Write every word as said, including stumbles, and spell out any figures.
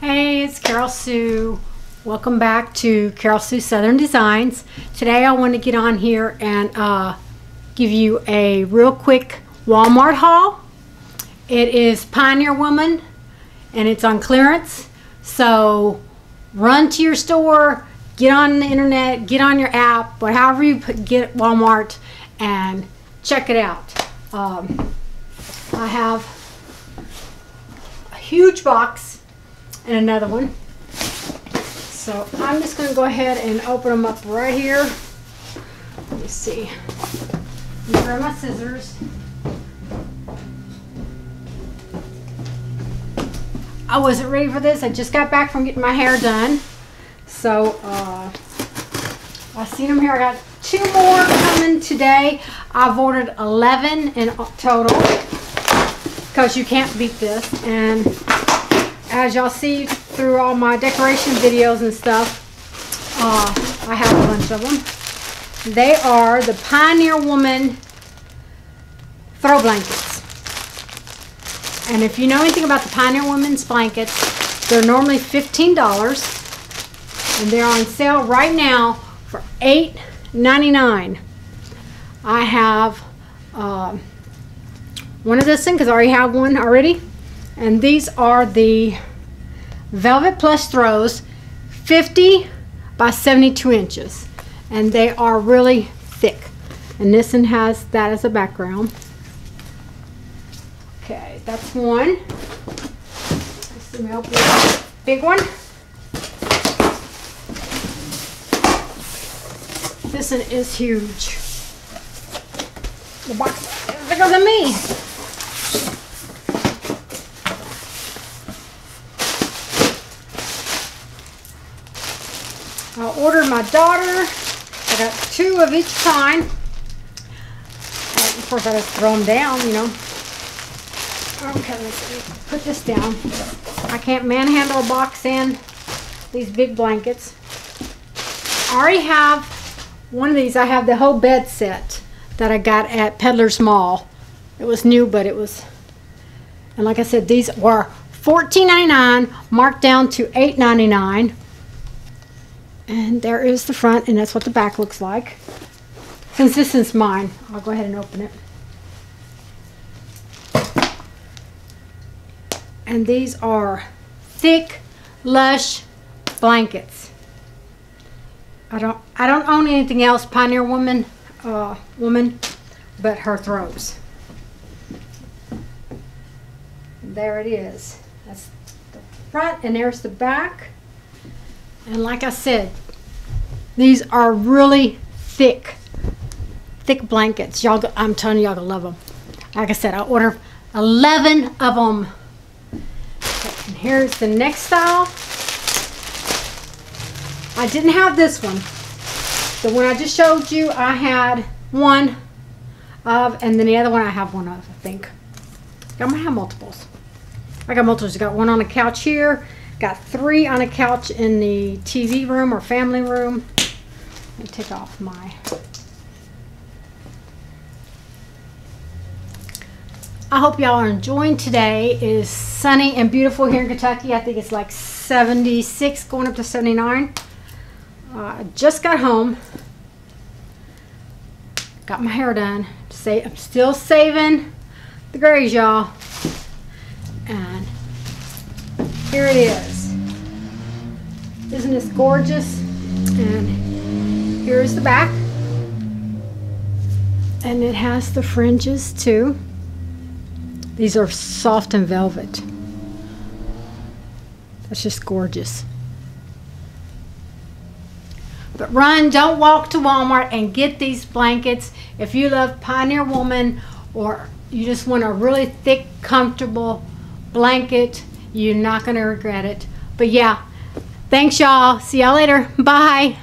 Hey, it's Carol Sue. Welcome back to Carol Sue Southern Designs. Today I want to get on here and uh, give you a real quick Walmart haul. It is Pioneer Woman and it's on clearance. So run to your store, get on the internet, get on your app, but however you put, get Walmart and check it out. Um, I have a huge box and another one. So I'm just going to go ahead and open them up right here. Let me see. Let me grab my scissors. I wasn't ready for this. I just got back from getting my hair done. So uh, I seen them here. I got two more coming today. I've ordered eleven in total because you can't beat this. And as y'all see through all my decoration videos and stuff, uh, I have a bunch of them. They are the Pioneer Woman throw blankets. And if you know anything about the Pioneer Woman's blankets, they're normally fifteen dollars. And they're on sale right now for eight ninety-nine. I have uh, one of this thing because I already have one already. And these are the Velvet Plush Throws, fifty by seventy-two inches. And they are really thick. And this one has that as a background. Okay, that's one. Let me open the big one. This one is huge. The box is bigger than me. I ordered my daughter. I got two of each kind. Of course, I just throw them down, you know. Okay, let's put this down. I can't manhandle a box in these big blankets. I already have one of these. I have the whole bed set that I got at Peddler's Mall. It was new, but it was... And like I said, these were fourteen ninety-nine, marked down to eight ninety-nine. And there is the front, and that's what the back looks like. Since this is mine, I'll go ahead and open it. And these are thick, lush blankets. I don't I don't own anything else Pioneer Woman uh, woman but her throws. And there it is. That's the front, and there's the back. And like I said, these are really thick, thick blankets. Y'all, I'm telling you, y'all gonna love them. Like I said, I ordered eleven of them. And here's the next style. I didn't have this one. The one I just showed you, I had one of, and then the other one I have one of, I think. I'm gonna have multiples. I got multiples. I got one on a couch here. Got three on a couch in the T V room or family room. Let me take off my... I hope y'all are enjoying today. It is sunny and beautiful here in Kentucky. I think it's like seventy-six, going up to seventy-nine. Uh, I just got home. Got my hair done. Say I'm still saving the grays, y'all. And here it is. Isn't this gorgeous? And here's the back. And it has the fringes too. These are soft and velvet. That's just gorgeous. But run, don't walk to Walmart and get these blankets. If you love Pioneer Woman or you just want a really thick, comfortable blanket, you're not going to regret it. But yeah, thanks y'all. See y'all later. Bye.